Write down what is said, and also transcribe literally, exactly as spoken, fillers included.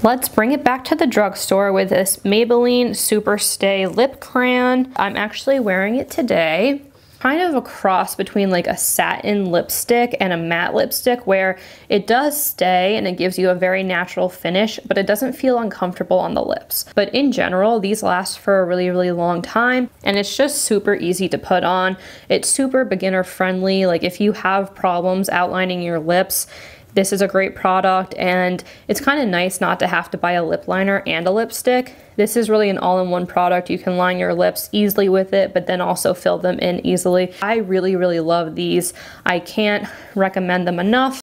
Let's bring it back to the drugstore with this Maybelline Super Stay Lip Crayon. I'm actually wearing it today. Kind of a cross between like a satin lipstick and a matte lipstick, where it does stay and it gives you a very natural finish, but it doesn't feel uncomfortable on the lips. But in general, these last for a really, really long time, and it's just super easy to put on. It's super beginner friendly. Like if you have problems outlining your lips, this is a great product, and it's kind of nice not to have to buy a lip liner and a lipstick. This is really an all-in-one product. You can line your lips easily with it, but then also fill them in easily. I really, really love these. I can't recommend them enough.